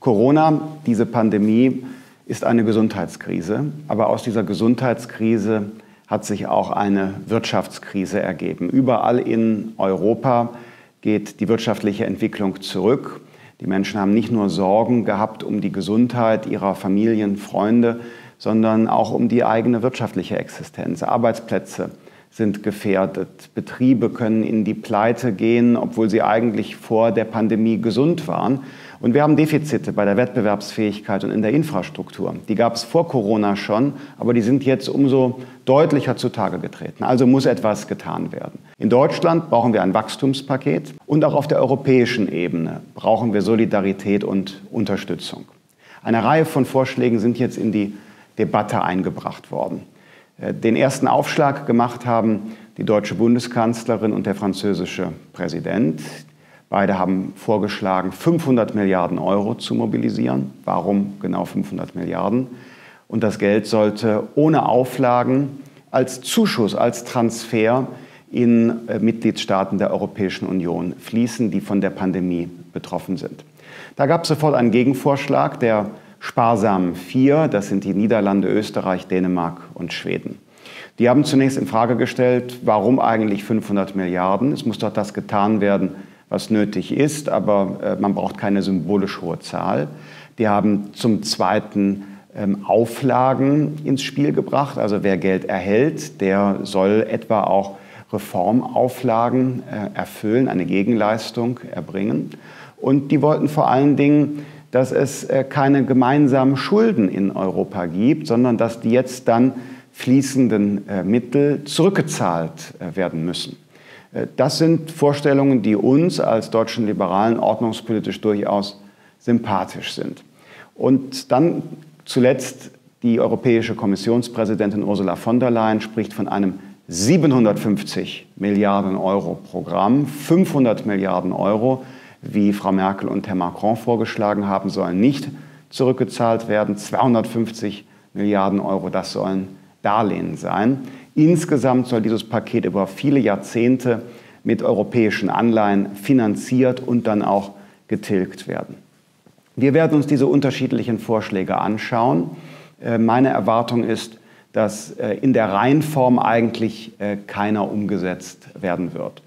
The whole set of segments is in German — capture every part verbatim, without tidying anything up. Corona, diese Pandemie, ist eine Gesundheitskrise. Aber aus dieser Gesundheitskrise hat sich auch eine Wirtschaftskrise ergeben. Überall in Europa geht die wirtschaftliche Entwicklung zurück. Die Menschen haben nicht nur Sorgen gehabt um die Gesundheit ihrer Familien, Freunde, sondern auch um die eigene wirtschaftliche Existenz. Arbeitsplätze sind gefährdet. Betriebe können in die Pleite gehen, obwohl sie eigentlich vor der Pandemie gesund waren. Und wir haben Defizite bei der Wettbewerbsfähigkeit und in der Infrastruktur. Die gab es vor Corona schon, aber die sind jetzt umso deutlicher zutage getreten. Also muss etwas getan werden. In Deutschland brauchen wir ein Wachstumspaket und auch auf der europäischen Ebene brauchen wir Solidarität und Unterstützung. Eine Reihe von Vorschlägen sind jetzt in die Debatte eingebracht worden. Den ersten Aufschlag gemacht haben die deutsche Bundeskanzlerin und der französische Präsident. Beide haben vorgeschlagen, fünfhundert Milliarden Euro zu mobilisieren. Warum genau fünfhundert Milliarden? Und das Geld sollte ohne Auflagen als Zuschuss, als Transfer in Mitgliedstaaten der Europäischen Union fließen, die von der Pandemie betroffen sind. Da gab es sofort einen Gegenvorschlag der sparsamen vier, das sind die Niederlande, Österreich, Dänemark und Schweden. Die haben zunächst in Frage gestellt, warum eigentlich fünfhundert Milliarden? Es muss doch das getan werden, was nötig ist, aber man braucht keine symbolisch hohe Zahl. Die haben zum Zweiten Auflagen ins Spiel gebracht. Also wer Geld erhält, der soll etwa auch Reformauflagen erfüllen, eine Gegenleistung erbringen. Und die wollten vor allen Dingen, dass es keine gemeinsamen Schulden in Europa gibt, sondern dass die jetzt dann fließenden Mittel zurückgezahlt werden müssen. Das sind Vorstellungen, die uns als deutschen Liberalen ordnungspolitisch durchaus sympathisch sind. Und dann zuletzt die europäische Kommissionspräsidentin Ursula von der Leyen spricht von einem siebenhundertfünfzig Milliarden Euro Programm. fünfhundert Milliarden Euro, wie Frau Merkel und Herr Macron vorgeschlagen haben, sollen nicht zurückgezahlt werden. zweihundertfünfzig Milliarden Euro, das sollen Darlehen sein. Insgesamt soll dieses Paket über viele Jahrzehnte mit europäischen Anleihen finanziert und dann auch getilgt werden. Wir werden uns diese unterschiedlichen Vorschläge anschauen. Meine Erwartung ist, dass in der Reihenform eigentlich keiner umgesetzt werden wird.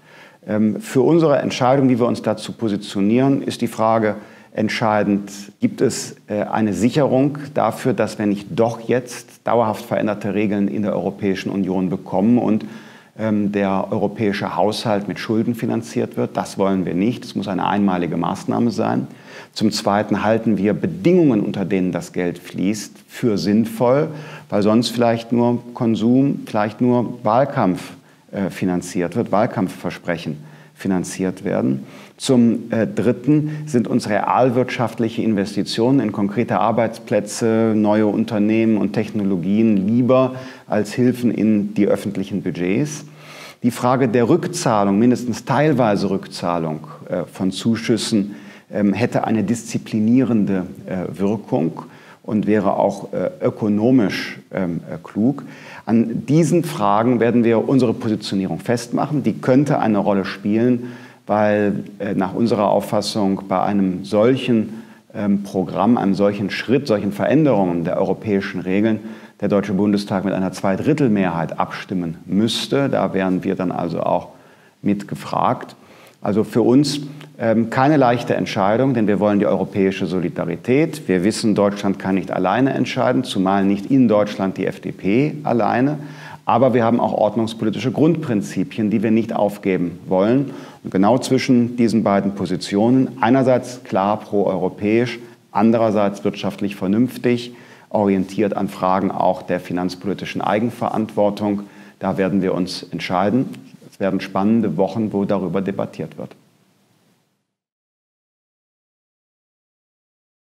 Für unsere Entscheidung, wie wir uns dazu positionieren, ist die Frage entscheidend, gibt es eine Sicherung dafür, dass wir nicht doch jetzt dauerhaft veränderte Regeln in der Europäischen Union bekommen und der europäische Haushalt mit Schulden finanziert wird? Das wollen wir nicht. Es muss eine einmalige Maßnahme sein. Zum Zweiten halten wir Bedingungen, unter denen das Geld fließt, für sinnvoll, weil sonst vielleicht nur Konsum, vielleicht nur Wahlkampf finanziert wird, Wahlkampfversprechen finanziert werden. Zum äh, Dritten sind uns realwirtschaftliche Investitionen in konkrete Arbeitsplätze, neue Unternehmen und Technologien lieber als Hilfen in die öffentlichen Budgets. Die Frage der Rückzahlung, mindestens teilweise Rückzahlung äh, von Zuschüssen, ähm, hätte eine disziplinierende äh, Wirkung und wäre auch äh, ökonomisch ähm, klug. An diesen Fragen werden wir unsere Positionierung festmachen. Die könnte eine Rolle spielen, weil äh, nach unserer Auffassung bei einem solchen ähm, Programm, einem solchen Schritt, solchen Veränderungen der europäischen Regeln der Deutsche Bundestag mit einer Zweidrittelmehrheit abstimmen müsste. Da wären wir dann also auch mit gefragt. Also für uns ähm, keine leichte Entscheidung, denn wir wollen die europäische Solidarität. Wir wissen, Deutschland kann nicht alleine entscheiden, zumal nicht in Deutschland die F D P alleine. Aber wir haben auch ordnungspolitische Grundprinzipien, die wir nicht aufgeben wollen. Und genau zwischen diesen beiden Positionen, einerseits klar pro-europäisch, andererseits wirtschaftlich vernünftig, orientiert an Fragen auch der finanzpolitischen Eigenverantwortung, da werden wir uns entscheiden. Es werden spannende Wochen, wo darüber debattiert wird.